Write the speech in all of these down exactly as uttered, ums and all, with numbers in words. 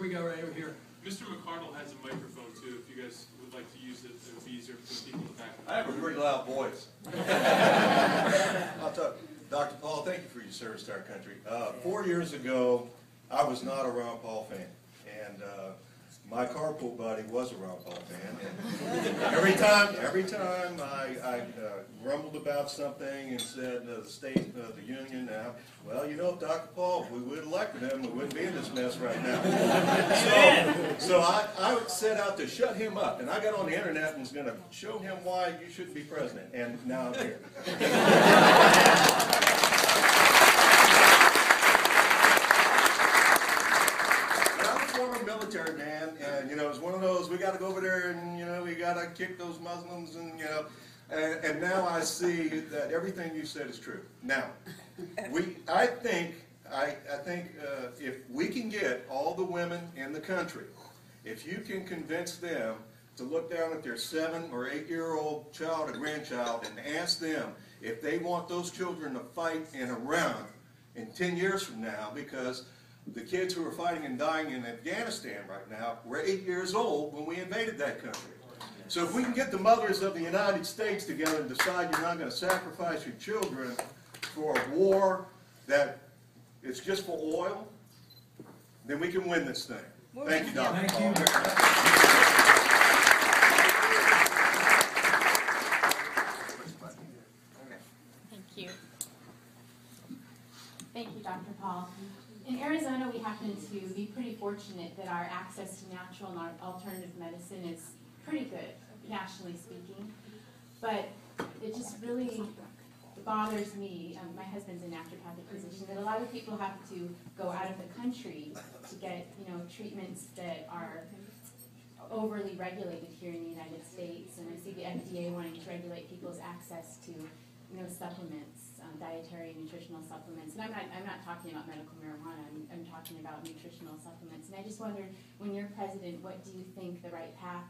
Here we go, right over here. Mister McCardle has a microphone, too, if you guys would like to use it. It would be easier for people to back. I have a pretty loud voice. I'll talk. Doctor Paul, thank you for your service to our country. Uh, four years ago, I was not a Ron Paul fan, and uh, my carpool buddy was a Ron Paul fan. And every time, every time I, I uh, grumbled about something and said uh, the state of uh, the union now, well, you know, Doctor Paul, if we would have elected him, we wouldn't be in this mess right now. So, so I, I set out to shut him up, and I got on the internet and was going to show him why you shouldn't be president, and now I'm here. Military man, and you know, it's one of those, we got to go over there and you know, we got to kick those Muslims, and you know, and, and now I see that everything you said is true. Now, we, I think, I, I think uh, if we can get all the women in the country, if you can convince them to look down at their seven or eight year old child or grandchild and ask them if they want those children to fight in Iran in ten years from now, because the kids who are fighting and dying in Afghanistan right now were eight years old when we invaded that country. So if we can get the mothers of the United States together and decide you're not going to sacrifice your children for a war that it's just for oil, then we can win this thing. Well, thank you, Doctor Thank Paul. You. Thank you. Thank you, Doctor Paul. In Arizona, we happen to be pretty fortunate that our access to natural and alternative medicine is pretty good, nationally speaking. But it just really bothers me, um, my husband's a naturopathic physician, that a lot of people have to go out of the country to get, you know, treatments that are overly regulated here in the United States. And I see the F D A wanting to regulate people's access to, you know, supplements, um, dietary and nutritional supplements. And I'm not, I'm not talking about medical marijuana, I'm, I'm talking about nutritional supplements. And I just wondered, when you're president, what do you think the right path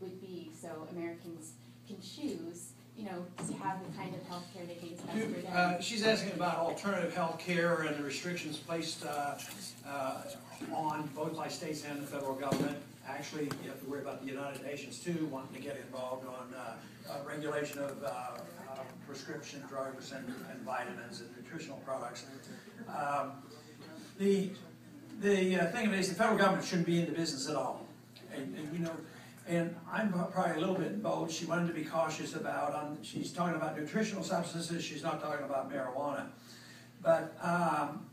would be so Americans can choose, you know, to have the kind of health care they think is best for them? Uh, she's asking about alternative health care and the restrictions placed uh, uh, on both by states and the federal government. Actually, you have to worry about the United Nations, too, wanting to get involved on uh, uh, regulation of uh, uh, prescription drugs and, and vitamins and nutritional products. Um, the the uh, thing of it is, the federal government shouldn't be in the business at all. And, and you know, and I'm probably a little bit bold. She wanted to be cautious about, on, she's talking about nutritional substances, she's not talking about marijuana. But um,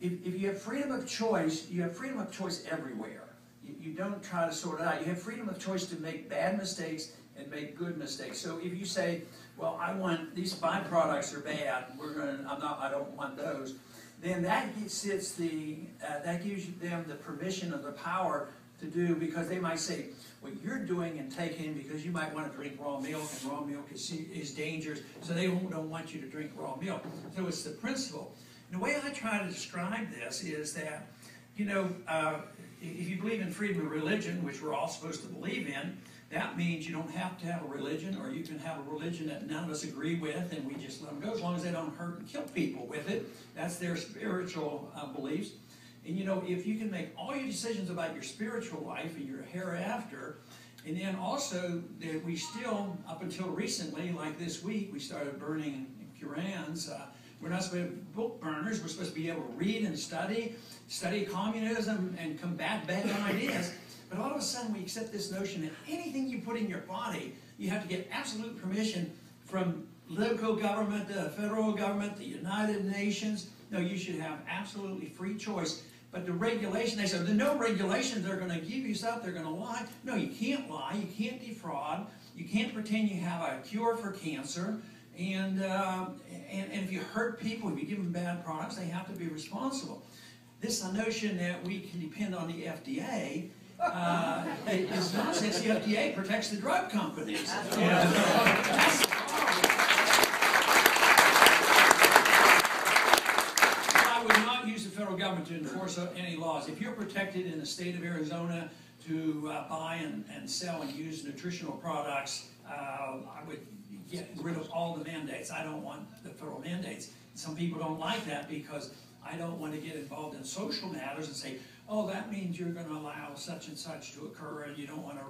if, if you have freedom of choice, you have freedom of choice everywhere. You don't try to sort it out. You have freedom of choice to make bad mistakes and make good mistakes. So if you say, well, I want, these byproducts are bad, we're going to, I'm not, I don't want those, then that sits the, uh, that gives them the permission or the power to do, because they might say, well, you're doing and taking because you might want to drink raw milk, and raw milk is, is dangerous, so they don't want you to drink raw milk. So it's the principle. And the way I try to describe this is that, you know, uh, if you believe in freedom of religion, which we're all supposed to believe in, that means you don't have to have a religion, or you can have a religion that none of us agree with, and we just let them go as long as they don't hurt and kill people with it. That's their spiritual uh, beliefs. And you know, if you can make all your decisions about your spiritual life and your hereafter, and then also that we still, up until recently, like this week, we started burning Qurans. Uh, we're not supposed to be book burners. We're supposed to be able to read and study. Study communism and combat bad ideas, but all of a sudden we accept this notion that anything you put in your body, you have to get absolute permission from local government, the federal government, the United Nations. No, you should have absolutely free choice. But the regulation, they said, there's no regulations, they're going to give you stuff, they're going to lie. No, you can't lie, you can't defraud, you can't pretend you have a cure for cancer. And, uh, and, and if you hurt people, if you give them bad products, they have to be responsible. This notion that we can depend on the F D A uh, is nonsense. The F D A protects the drug companies. That's yeah. That's I would not use the federal government to enforce any laws. If you're protected in the state of Arizona to uh, buy and, and sell and use nutritional products, uh, I would get rid of all the mandates. I don't want the federal mandates. Some people don't like that because I don't want to get involved in social matters and say, oh, that means you're going to allow such and such to occur, and you don't want to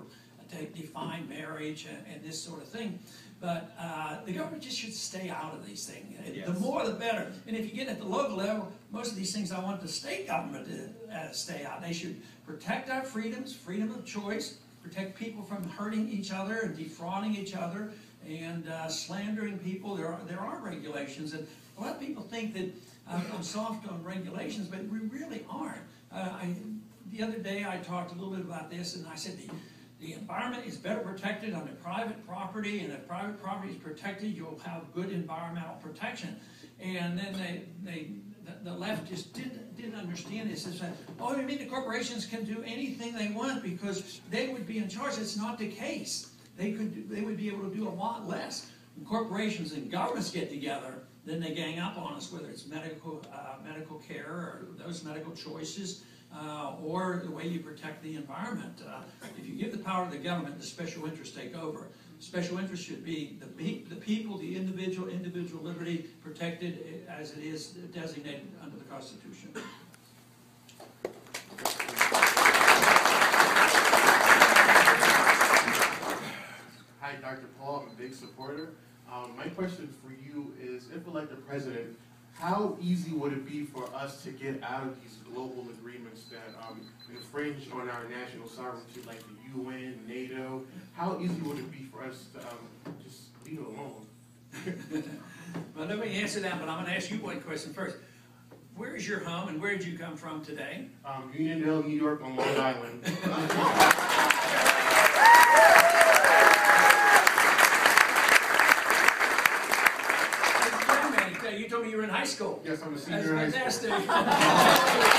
take define marriage and, and this sort of thing. But uh, the government just should stay out of these things. Yes. The more, the better. And if you get at the local level, most of these things I want the state government to uh, stay out. They should protect our freedoms, freedom of choice, protect people from hurting each other and defrauding each other and uh, slandering people. There are, there are regulations, and a lot of people think that uh, I'm soft on regulations, but we really aren't. Uh, I, the other day I talked a little bit about this, and I said the, the environment is better protected on the private property, and if private property is protected, you'll have good environmental protection. And then they, they the left just didn't, didn't understand this. They said, oh, you mean the corporations can do anything they want because they would be in charge? It's not the case. They could do, they would be able to do a lot less. When corporations and governments get together, then they gang up on us, whether it's medical uh, medical care or those medical choices uh, or the way you protect the environment. Uh, if you give the power to the government, the special interests take over. Special interests should be the, the people, the individual, individual liberty protected as it is designated under the Constitution. Hi, Doctor Paul. I'm a big supporter. Um, my question for you is, if elected president, how easy would it be for us to get out of these global agreements that um, infringe on our national sovereignty, like the U N, NATO? How easy would it be for us to um, just leave it alone? Well, let me answer that, but I'm going to ask you one question first. Where is your home, and where did you come from today? Um, Unionville, New York, on Long Island. You told me you were in high school. Yes, I'm a senior in high school. That's fantastic.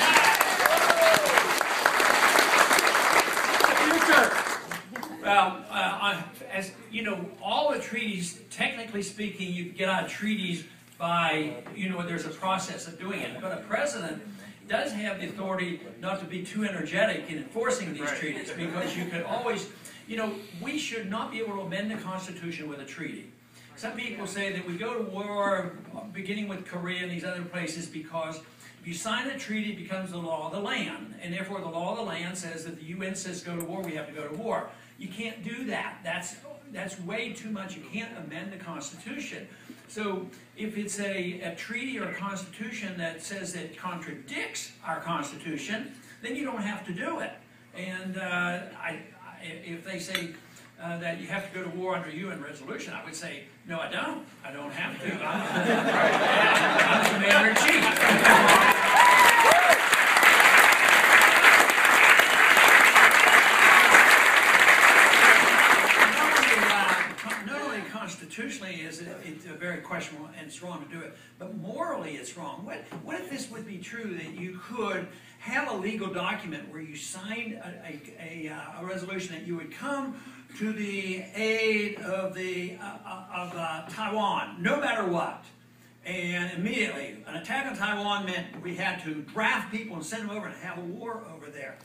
Well, uh, I, as you know, all the treaties, technically speaking, you get out of treaties by, you know, there's a process of doing it. But a president does have the authority not to be too energetic in enforcing these right. treaties, because you could always, you know, we should not be able to amend the Constitution with a treaty. Some people say that we go to war, beginning with Korea and these other places, because if you sign a treaty, it becomes the law of the land. And therefore, the law of the land says that the U N says go to war, we have to go to war. You can't do that. That's, that's way too much. You can't amend the Constitution. So if it's a, a treaty or a constitution that says it contradicts our Constitution, then you don't have to do it. And uh, I, I, if they say... Uh, that you have to go to war under U N resolution, I would say, no, I don't. I don't have to. I'm, I'm the commander in chief. not, only, uh, not only constitutionally is it it's a very questionable, and it's wrong to do it, but morally it's wrong. What, what if this would be true, that you could have a legal document where you signed a, a, a, a resolution that you would come to the aid of the uh, of uh, Taiwan, no matter what, and immediately an attack on Taiwan meant we had to draft people and send them over and have a war over there.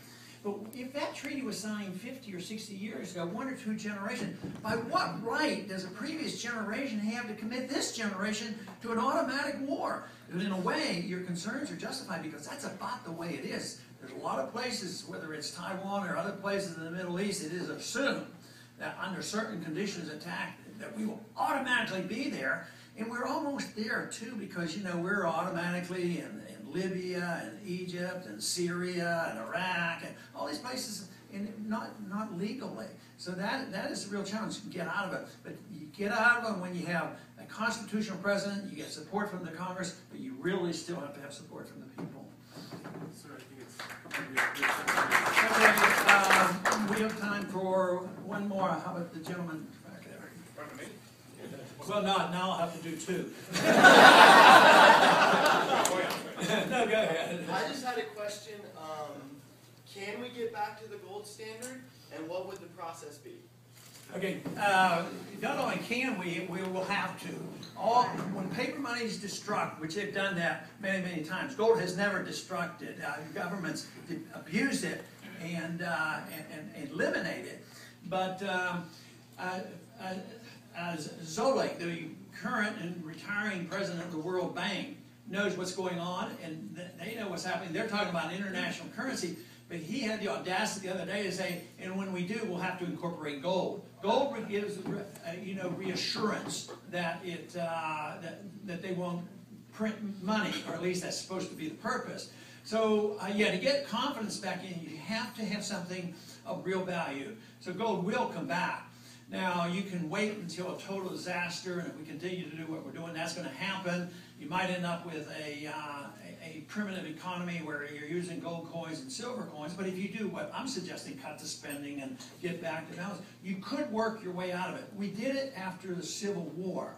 But if that treaty was signed fifty or sixty years ago, one or two generations, by what right does a previous generation have to commit this generation to an automatic war? And in a way, your concerns are justified, because that's about the way it is. There's a lot of places, whether it's Taiwan or other places in the Middle East, it is assumed that under certain conditions attack, that we will automatically be there. And we're almost there, too, because, you know, we're automatically in, in Libya and Egypt and Syria and Iraq and all these places, and not, not legally. So that, that is the real challenge. You can get out of it. But you get out of it when you have a constitutional president, you get support from the Congress, but you really still have to have support from the people. Sir, I think it's... Okay, um, we have time for one more. How about the gentleman back there? Well, no, now I'll have to do two. No, go ahead. I just had a question. Um, can we get back to the gold standard, and what would the process be? Okay, uh, not only can we, we will have to. All, when paper money is destruct, which they've done that many, many times, gold has never destructed. Uh, governments abused it and, uh, and, and eliminate it. But um, uh, uh, as Zolik, the current and retiring president of the World Bank, knows what's going on, and they know what's happening. They're talking about international currency. But he had the audacity the other day to say, and when we do, we'll have to incorporate gold. Gold gives, uh, you know, reassurance that it uh, that that they won't print money, or at least that's supposed to be the purpose. So uh, yeah, to get confidence back in, you have to have something of real value. So gold will come back. Now, you can wait until a total disaster, and if we continue to do what we're doing, that's going to happen. You might end up with a, uh, a, a primitive economy where you're using gold coins and silver coins, but if you do what I'm suggesting, cut the spending and get back to balance, you could work your way out of it. We did it after the Civil War.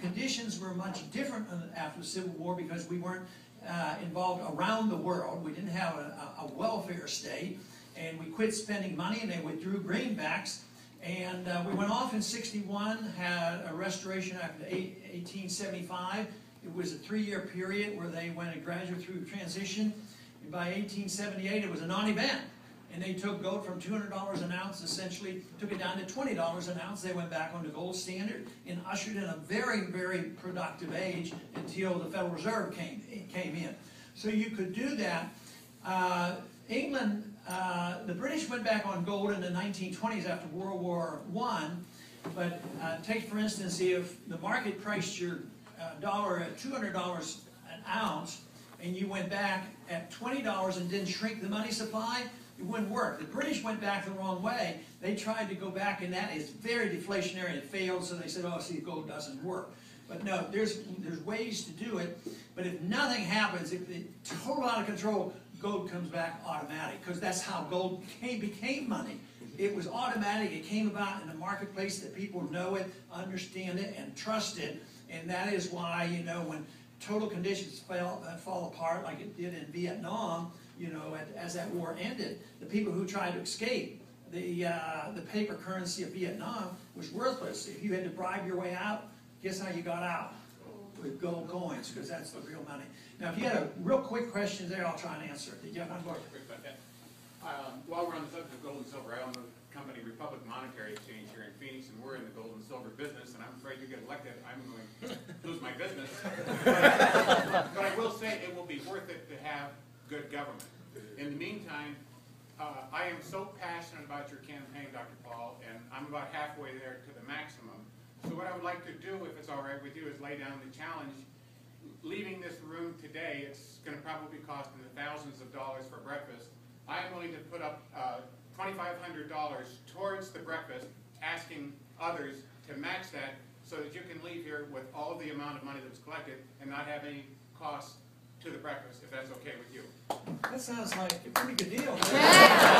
Conditions were much different after the Civil War because we weren't uh, involved around the world. We didn't have a, a welfare state, and we quit spending money, and they withdrew greenbacks. And uh, we went off in sixty-one, had a restoration after eighteen seventy-five. It was a three-year period where they went a gradual through transition. And by eighteen seventy-eight, it was a non-event. And they took gold from two hundred dollars an ounce, essentially, took it down to twenty dollars an ounce. They went back on the gold standard and ushered in a very, very productive age until the Federal Reserve came, came in. So you could do that. Uh, England... Uh, the British went back on gold in the nineteen twenties after World War One, but uh, take, for instance, if the market priced your uh, dollar at two hundred dollars an ounce and you went back at twenty dollars and didn't shrink the money supply, it wouldn't work. The British went back the wrong way. They tried to go back, and that is very deflationary, and it failed, so they said, oh, see, gold doesn't work. But no, there's, there's ways to do it, but if nothing happens, if it's total out of control, gold comes back automatic, because that's how gold became, became money. It was automatic. It came about in the marketplace that people know it, understand it, and trust it. And that is why, you know, when total conditions fell, uh, fall apart like it did in Vietnam, you know, at, as that war ended, the people who tried to escape, the, uh, the paper currency of Vietnam was worthless. If you had to bribe your way out, guess how you got out? With gold coins, because that's the real money. Now, if you had a real quick question there, I'll try and answer it. Did you have one more? Um, while we're on the subject of gold and silver, I own the company Republic Monetary Exchange here in Phoenix, and we're in the gold and silver business, and I'm afraid you get elected, I'm going to lose my business. But I will say it will be worth it to have good government. In the meantime, uh, I am so passionate about your campaign, Doctor Paul, and I'm about halfway there to the maximum. So what I would like to do, if it's all right with you, is lay down the challenge. Leaving this room today, it's going to probably cost in the thousands of dollars for breakfast. I am willing to put up uh, twenty-five hundred dollars towards the breakfast, asking others to match that so that you can leave here with all the amount of money that was collected and not have any cost to the breakfast, if that's okay with you. That sounds like a pretty good deal. Yeah.